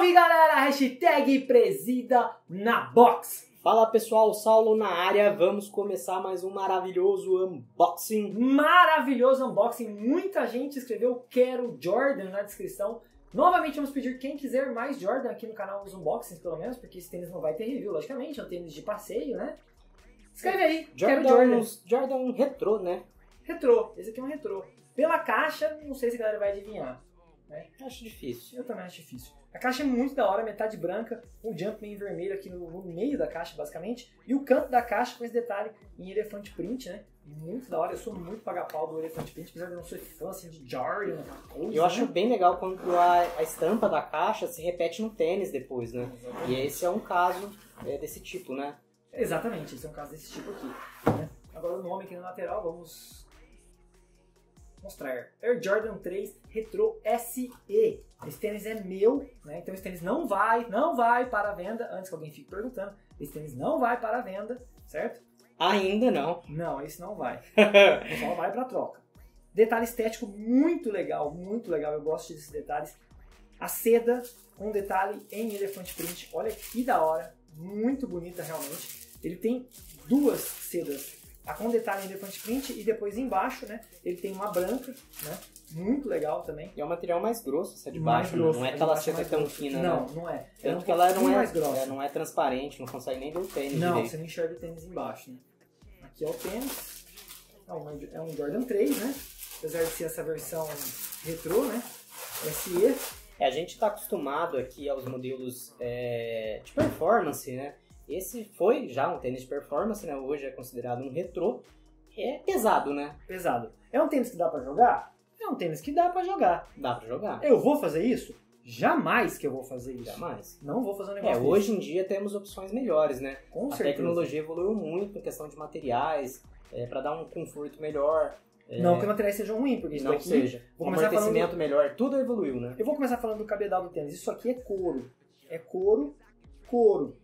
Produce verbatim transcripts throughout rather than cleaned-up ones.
Salve galera, hashtag presida na box. Fala pessoal, Saulo na área, vamos começar mais um maravilhoso unboxing. Maravilhoso unboxing, muita gente escreveu quero Jordan na descrição. Novamente vamos pedir quem quiser mais Jordan aqui no canal, os unboxings pelo menos, porque esse tênis não vai ter review, logicamente, é um tênis de passeio, né? Escreve aí, Jordan, quero Jordan. Jordan retrô, né? Retrô, esse aqui é um retrô. Pela caixa, não sei se a galera vai adivinhar. Né? Acho difícil. Eu também acho difícil. A caixa é muito da hora, metade branca, um Jumpman vermelho aqui no, no meio da caixa, basicamente, e o canto da caixa com esse detalhe em elefante print, né? Muito da hora, eu sou muito pagapau do elefante print, apesar de eu não ser fã assim, de Jordan, coisa. Eu acho né? bem legal quando a, a estampa da caixa se repete no tênis depois, né? Exatamente. E esse é um caso é, desse tipo, né? Exatamente, esse é um caso desse tipo aqui. Né? Agora o nome aqui na lateral, vamos... mostrar. Air Jordan três Retro S E. Esse tênis é meu, né? Então esse tênis não vai, não vai para a venda, antes que alguém fique perguntando, esse tênis não vai para a venda, certo? Ainda não. Não, esse não vai. Só vai para troca. Detalhe estético muito legal, muito legal, eu gosto desses detalhes. A seda com um detalhe em elefante print, olha que da hora, muito bonita realmente. Ele tem duas sedas. A com detalhe em elefante print e depois embaixo, né? Ele tem uma branca, né? Muito legal também. E é um material mais grosso, essa de baixo, grosso, não é aquela seda tão fina, não, né? Não, não é. Tanto é um que ela não é, mais grossa. É, não é transparente, não consegue nem ver o tênis Não, direito. Você não enxerga o tênis embaixo, né? Aqui é o tênis, é um, é um Jordan três, né? Apesar de ser essa versão retrô, né? S E. É, a gente tá acostumado aqui aos modelos é, de performance, né? Esse foi já um tênis de performance, né? Hoje é considerado um retrô. É pesado, né? Pesado. É um tênis que dá pra jogar? É um tênis que dá pra jogar. Dá pra jogar. Eu vou fazer isso? Jamais que eu vou fazer isso. Jamais. Não vou fazer um negócio É, desse. Hoje em dia temos opções melhores, né? Com A certeza. Tecnologia evoluiu muito em questão de materiais, é, pra dar um conforto melhor. É... Não que os materiais sejam ruins, porque isso Não daqui... seja. Vou um amortecimento falando... melhor, tudo evoluiu, né? Eu vou começar falando do cabedal do tênis. Isso aqui é couro. É couro, couro.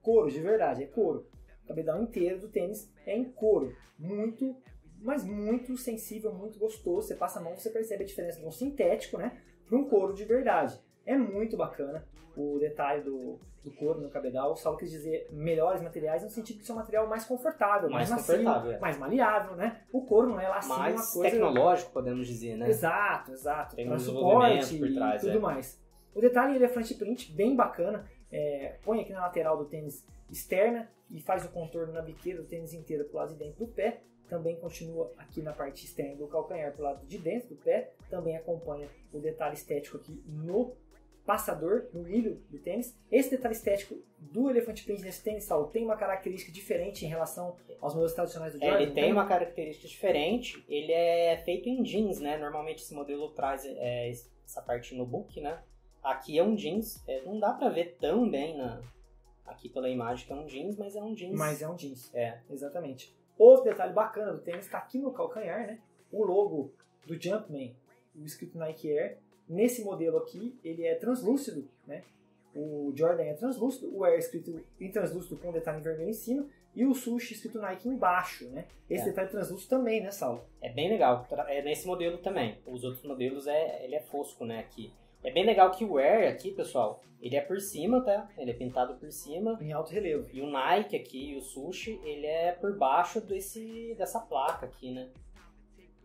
Couro, de verdade, é couro. O cabedal inteiro do tênis é em couro. Muito, mas muito sensível, muito gostoso. Você passa a mão, você percebe a diferença de um sintético, né? Para um couro de verdade. É muito bacana o detalhe do, do couro no cabedal. Só quis dizer melhores materiais no sentido de ser um material mais confortável, mais, mais macio, é. mais maleável, né? O couro não é lá assim uma coisa... Mais tecnológico, podemos dizer, né? Exato, exato. Tem um suporte por trás, e tudo é. mais. O detalhe ele é front print, bem bacana. É, põe aqui na lateral do tênis externa e faz o contorno na biqueira do tênis inteiro pro lado de dentro do pé, também continua aqui na parte externa do calcanhar pro lado de dentro do pé, também acompanha o detalhe estético aqui no passador, no ilho do tênis. Esse detalhe estético do elefante print nesse tênis, Saulo, tem uma característica diferente em relação aos modelos tradicionais do Jordan? É, ele tem uma característica diferente, ele é feito em jeans, né? Normalmente esse modelo traz é, essa parte no book, né? Aqui é um jeans, é, não dá pra ver tão bem na, aqui pela imagem que é um jeans, mas é um jeans. Mas é um jeans, é, exatamente. Outro detalhe bacana do tênis tá aqui no calcanhar, né? O logo do Jumpman, o escrito Nike Air. Nesse modelo aqui, ele é translúcido, né? O Jordan é translúcido, o Air escrito em translúcido com um detalhe em vermelho em cima e o Swoosh escrito Nike embaixo, né? Esse é. detalhe translúcido também, né, Saulo? É bem legal, é nesse modelo também. Os outros modelos, é, ele é fosco, né, aqui. É bem legal que o Air aqui, pessoal, ele é por cima, tá? Ele é pintado por cima. Em alto relevo. E o Nike aqui, e o Swoosh, ele é por baixo desse, dessa placa aqui, né?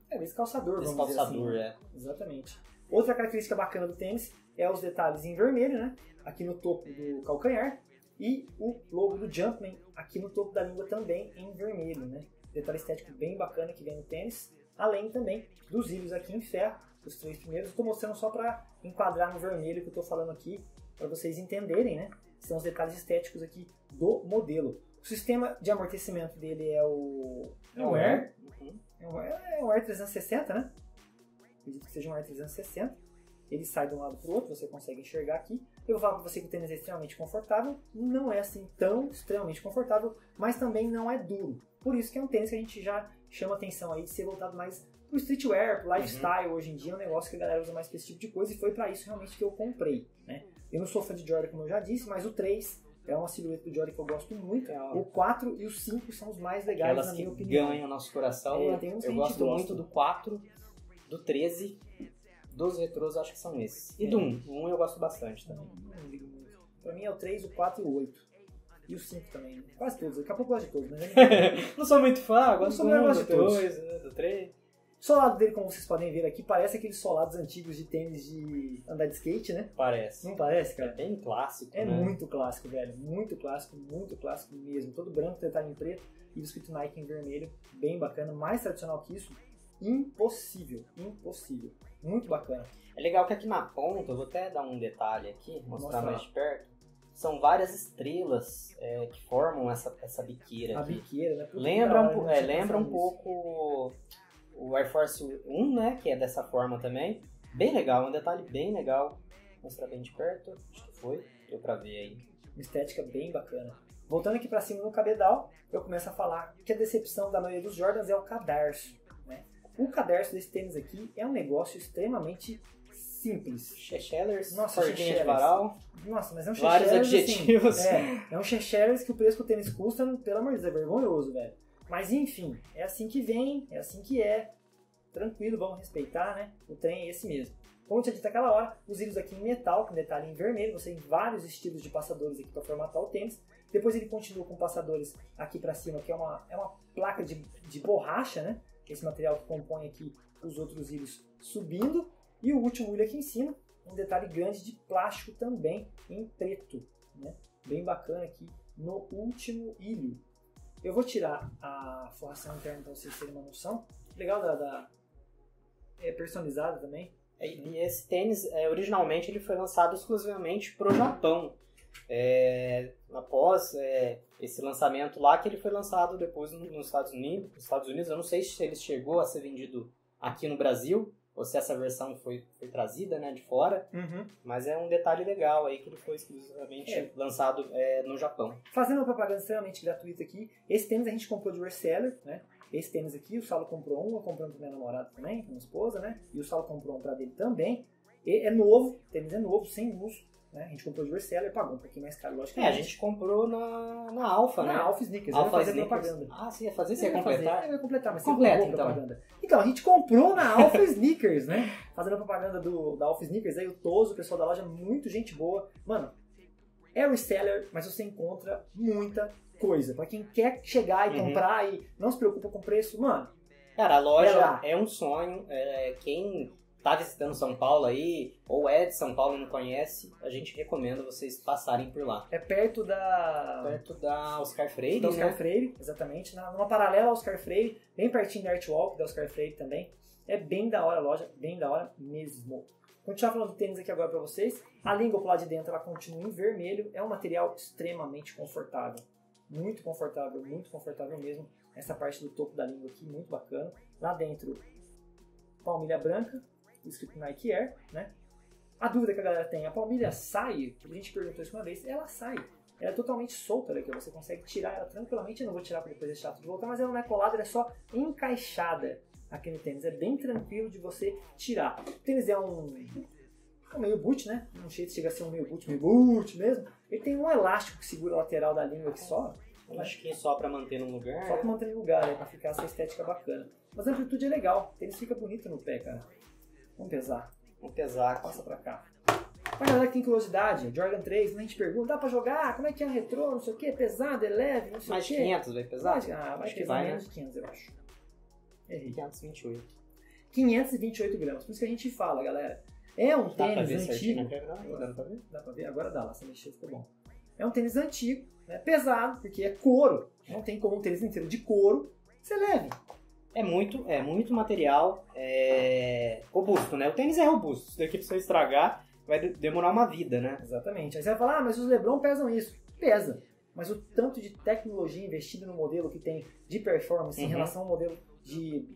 É, desse calçador, desse vamos calçador, dizer assim. é. Exatamente. Outra característica bacana do tênis é os detalhes em vermelho, né? Aqui no topo do calcanhar. E o logo do Jumpman aqui no topo da língua também em vermelho, né? Detalhe estético bem bacana que vem no tênis. Além também dos ilhos aqui em ferro, os três primeiros. Estou mostrando só para enquadrar no vermelho que eu estou falando aqui, para vocês entenderem, né? São os detalhes estéticos aqui do modelo. O sistema de amortecimento dele é o, é o Air. Uhum. É, o Air, é o Air trezentos e sessenta, né? Acredito que seja um Air trezentos e sessenta. Ele sai de um lado para o outro, você consegue enxergar aqui. Eu falo para você que o tênis é extremamente confortável. Não é assim tão extremamente confortável, mas também não é duro. Por isso que é um tênis que a gente já chama atenção aí de ser voltado mais pro streetwear, pro lifestyle. Uhum. Hoje em dia é um negócio que a galera usa mais pra esse tipo de coisa e foi pra isso realmente que eu comprei, né? Eu não sou fã de Jordan, como eu já disse, mas o três é uma silhueta do Jordan que eu gosto muito. É, o quatro e o cinco são os mais legais, Aquelas na minha opinião. Elas que ganham o nosso coração. É, tem uns eu que gosto muito do quatro, do treze Dos retrôs, acho que são esses. E do um. O um eu gosto bastante também. Pra mim é o três, o quatro e o oito. E o cinco também. Né? Quase todos. Daqui a pouco eu gosto de todos, né? Não sou muito fã, agora sou mais do dois, do três. O solado dele, como vocês podem ver aqui, parece aqueles solados antigos de tênis de andar de skate, né? Parece. Não parece, cara? É bem clássico, É né? muito clássico, velho. Muito clássico, muito clássico mesmo. Todo branco, detalhe em preto e o escrito Nike em vermelho. Bem bacana. Mais tradicional que isso, impossível. Impossível. Muito bacana. É legal que aqui na ponta, eu vou até dar um detalhe aqui, mostrar mais de perto. São várias estrelas é, que formam essa, essa biqueira. A aqui. biqueira, né? Porque lembra um, hora, é, lembra um pouco... O Air Force um, né, que é dessa forma também. Bem legal, um detalhe bem legal. Vou mostrar bem de perto, acho que foi, deu pra ver aí. Uma estética bem bacana. Voltando aqui pra cima no cabedal, eu começo a falar que a decepção da maioria dos Jordans é o cadarço, né? O cadarço desse tênis aqui é um negócio extremamente simples. Chechelers, nossa, cordinha de varal. Nossa, mas é um Vários adjetivos. Assim, é, é um Chechelers que o preço que o tênis custa, pelo amor de Deus, é vergonhoso, velho. Mas enfim, é assim que vem, é assim que é, tranquilo, vamos respeitar, né? O trem é esse mesmo. Como eu tinha dito naquela hora, os íris aqui em metal, com detalhe em vermelho, você tem vários estilos de passadores aqui para formatar o tênis. Depois ele continua com passadores aqui para cima, que é uma, é uma placa de, de borracha, né? Esse material que compõe aqui os outros íris subindo. E o último ilho aqui em cima, um detalhe grande de plástico também em preto, né? Bem bacana aqui no último ilho. Eu vou tirar a forração interna para vocês terem uma noção. Legal da... da é personalizada também. E esse tênis, é, originalmente, ele foi lançado exclusivamente para o Japão. É, após é, esse lançamento lá, que ele foi lançado depois nos Estados Unidos. Nos Estados Unidos, eu não sei se ele chegou a ser vendido aqui no Brasil, ou se essa versão foi, foi trazida, né, de fora, uhum. Mas é um detalhe legal aí que ele foi exclusivamente é. lançado é, no Japão. Fazendo uma propaganda extremamente gratuita aqui, esse tênis a gente comprou de reseller, né? Esse tênis aqui, o Saulo comprou um, eu comprei um pra minha namorada também, pra minha esposa, né? E o Saulo comprou um pra dele também. E é novo, o tênis é novo, sem uso, né? A gente comprou de reseller, pagou um pouquinho mais caro, lógico. É, a gente comprou na, na Alpha, né? Na Alpha Sneakers, Alpha fazer Sneakers. propaganda. Ah, você ia fazer, você ia completar? Eu ia completar, mas Completa, você comprou então. propaganda. Então, a gente comprou na Alpha Sneakers, né? Fazendo a propaganda do, da Alpha Sneakers, aí o Toso, o pessoal da loja, muito gente boa. Mano, é reseller, mas você encontra muita coisa. Pra quem quer chegar e uhum. comprar e não se preocupa com o preço, mano. Cara, a loja é, é um sonho, é, quem... tá visitando São Paulo aí, ou é de São Paulo e não conhece, a gente recomenda vocês passarem por lá. É perto da... Perto da Oscar Freire, da Oscar né? Freire, exatamente. Numa paralela ao Oscar Freire, bem pertinho da Art Walk, da Oscar Freire também. É bem da hora a loja, bem da hora mesmo. Continuar falando do tênis aqui agora pra vocês. A língua pro lado de dentro, ela continua em vermelho. É um material extremamente confortável. Muito confortável, muito confortável mesmo. Essa parte do topo da língua aqui, muito bacana. Lá dentro, palmilha branca. Escrito Nike Air, né? A dúvida que a galera tem, a palmilha sai? A gente perguntou isso uma vez, ela sai. Ela é totalmente solta, olha aqui, você consegue tirar ela tranquilamente. Eu não vou tirar para depois deixar tudo voltar, mas ela não é colada, ela é só encaixada aqui no tênis. É bem tranquilo de você tirar. O tênis é um, um meio boot, né? Não sei se chega a ser um meio boot, meio boot mesmo. Ele tem um elástico que segura a lateral da língua aqui só. Eu acho que é só pra manter no lugar. Só pra manter no lugar, né? Pra ficar essa estética bacana. Mas a amplitude é legal, o tênis fica bonito no pé, cara. Vamos pesar. Vamos pesar. Passa pra cá. Pra galera que tem curiosidade, Jordan três, a gente pergunta, dá pra jogar? Como é que é um retrô? Não sei o que, é pesado, é leve, não sei mais o que. Mais de quinhentos vai pesar? Mas, ah, vai pesar vai, menos né? de quinhentos, eu acho. Errei. quinhentos e vinte e oito. quinhentos e vinte e oito gramas. Por isso que a gente fala, galera. É um dá tênis ver antigo. Dá pra ver? Dá pra ver? Agora dá lá, se mexer ficou bom. É um tênis antigo, né? Pesado, porque é couro. Não tem como um tênis inteiro de couro ser leve. É muito, é muito material é... robusto, né? O tênis é robusto. Isso daqui, se eu estragar, vai de demorar uma vida, né? Exatamente. Aí você vai falar, ah, mas os LeBron pesam isso. Pesa. Mas o tanto de tecnologia investida no modelo que tem de performance uhum. em relação ao modelo de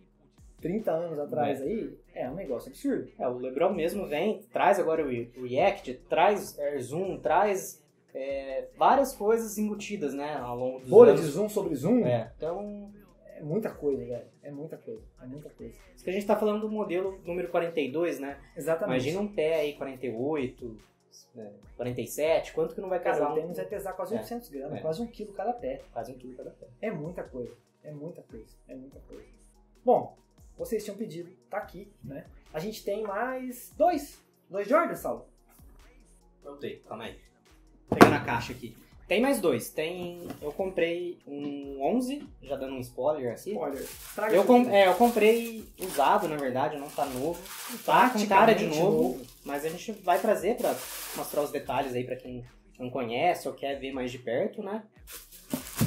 trinta anos atrás é. aí, é um negócio absurdo. É, o LeBron mesmo vem, traz agora o React, traz Air Zoom, traz... É, várias coisas embutidas, né? Ao longo dos Bolha anos. de zoom sobre zoom. É, então... É muita coisa, velho. É muita coisa. É muita coisa. Isso que a gente tá falando do modelo número quarenta e dois, né? Exatamente. Imagina um pé aí, quarenta e oito, quarenta e sete, quanto que não vai casar? Cara, o tênis um... vai pesar quase é. oitocentos gramas, é. quase um quilo cada pé. Quase um quilo cada pé. É muita coisa. É muita coisa. É muita coisa. Bom, vocês tinham pedido, tá aqui, né? A gente tem mais dois, dois Jordan, Saulo? Pronto, calma aí. Vou pegar na caixa aqui. Tem mais dois, tem... Eu comprei um onze, já dando um spoiler aqui. Spoiler. Traga eu, com... é, eu comprei usado, na verdade, não tá novo. Tá com cara de novo, novo, mas a gente vai trazer pra mostrar os detalhes aí pra quem não conhece ou quer ver mais de perto, né?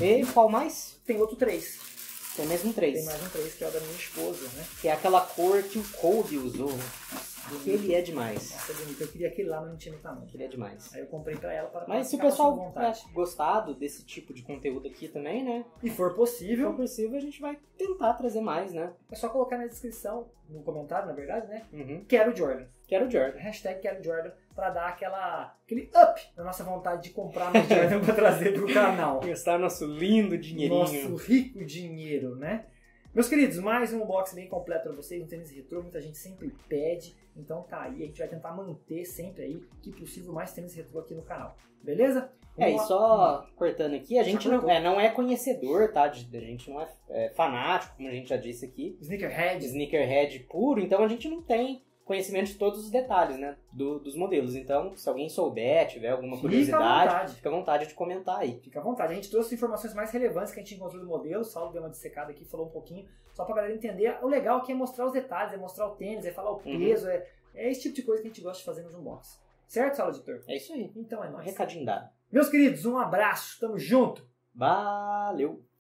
E qual mais? Tem outro três. Tem mais um três. Tem mais um três, que é o da minha esposa, né? Que é aquela cor que o Kobe usou. Bonito. Ele é demais. Nossa, é bonito. Eu queria aquele lá, mas não tinha no tamanho. Ele é demais. Aí eu comprei pra ela. Para mas se o pessoal gostado desse tipo de conteúdo aqui também, né? E for possível. Se for possível, a gente vai tentar trazer mais, né? É só colocar na descrição, no comentário, na verdade, né? Uhum. Quero Jordan. Quero Jordan. Hashtag Quero Jordan. Pra dar aquela, aquele up na nossa vontade de comprar mais Jordan pra trazer pro canal. Gastar nosso lindo dinheirinho. Nosso rico dinheiro, né? Meus queridos, mais um box bem completo para vocês, um tênis retrô, muita gente sempre pede, então tá aí, a gente vai tentar manter sempre aí, que possível, mais tênis retrô aqui no canal, beleza? Vamos é, lá. E só cortando aqui, a gente não é, não é conhecedor, tá? De, a gente não é, é fanático, como a gente já disse aqui. Sneakerhead. Sneakerhead puro, então a gente não tem conhecimento de todos os detalhes, né? Do, dos modelos, então se alguém souber, tiver alguma curiosidade, fica à, fica à vontade de comentar aí. Fica à vontade, a gente trouxe informações mais relevantes que a gente encontrou do modelo, o Saulo deu uma dissecada aqui, falou um pouquinho, só pra galera entender, o legal aqui é mostrar os detalhes, é mostrar o tênis, é falar o peso, uhum. é, é esse tipo de coisa que a gente gosta de fazer no Jumpbox. Certo, Saulo Editor? É isso aí. Então é nóis. Recadinho dado. Meus queridos, um abraço, tamo junto. Valeu!